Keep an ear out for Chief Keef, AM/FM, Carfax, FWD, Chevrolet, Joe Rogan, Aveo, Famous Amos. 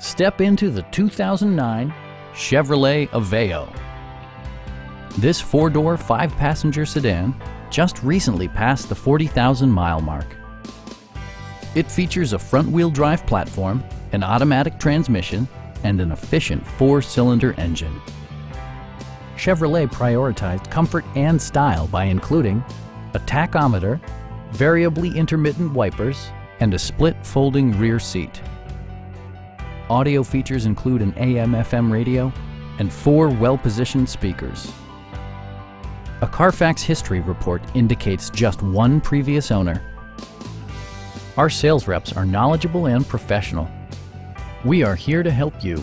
Step into the 2009 Chevrolet Aveo. This four-door, five-passenger sedan just recently passed the 40,000-mile mark. It features a front-wheel drive platform, an automatic transmission, and an efficient four-cylinder engine. Chevrolet prioritized comfort and style by including a tachometer, variably intermittent wipers, and a split folding rear seat. Audio features include an AM/FM radio and four well-positioned speakers. A Carfax history report indicates just one previous owner. Our sales reps are knowledgeable and professional. We are here to help you.